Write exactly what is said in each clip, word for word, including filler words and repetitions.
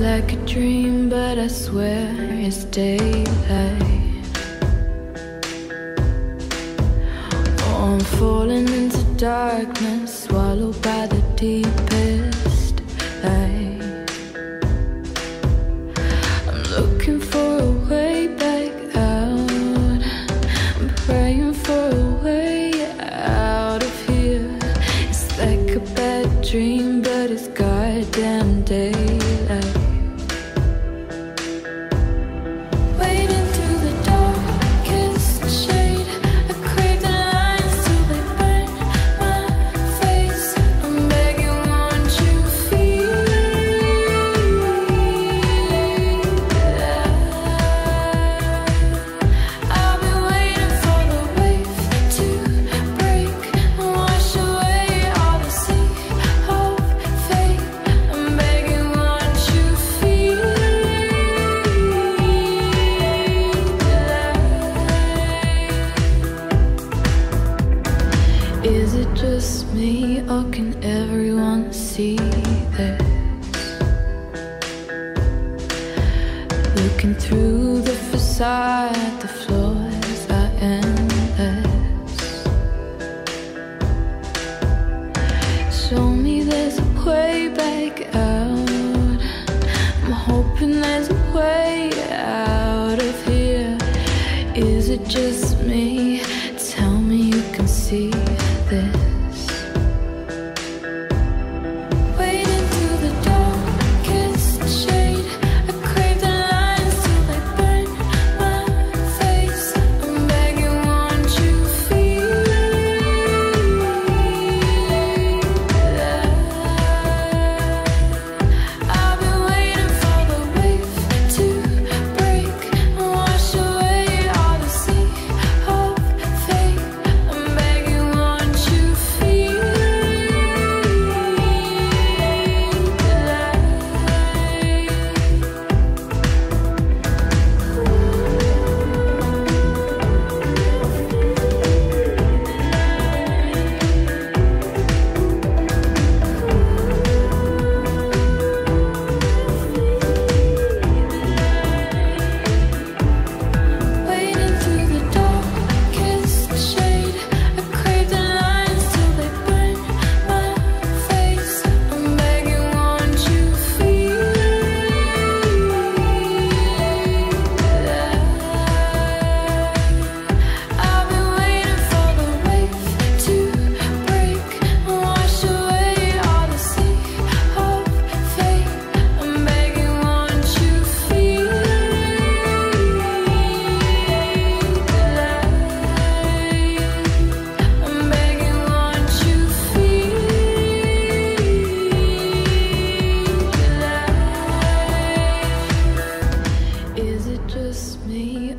like a dream, but I swear it's daylight. Oh, I'm falling into darkness, swallowed by the deepest light. I'm looking for a way back out, I'm praying for a way out of here. It's like a bad dream, but it's goddamn daylight. Is it just me, or can everyone see this? Looking through the facade, the floors are endless. Show me there's a way back out, I'm hoping there's a way out of here. Is it just me? Tell me you can see this.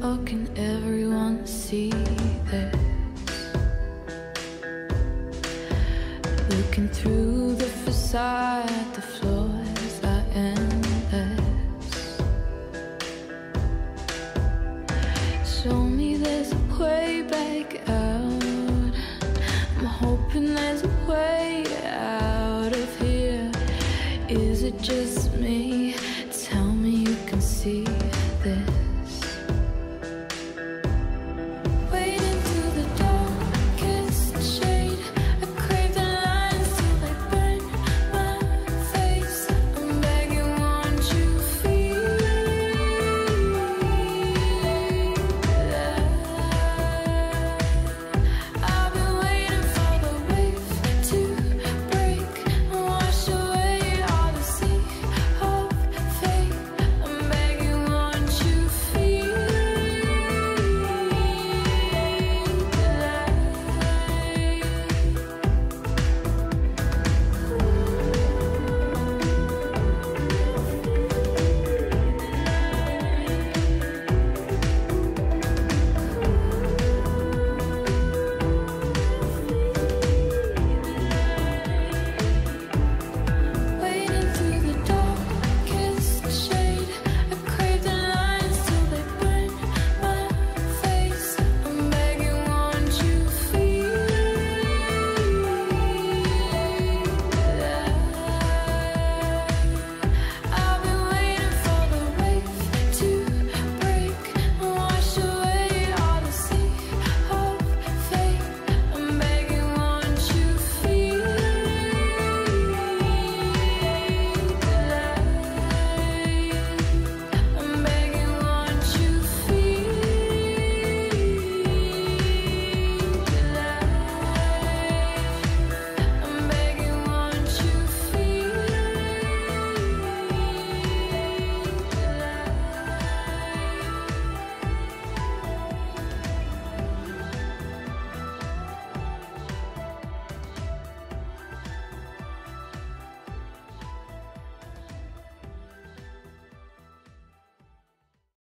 Or can everyone see this? Looking through the facade, the floors are endless. Show me there's a way back out, I'm hoping there's a way out of here. Is it just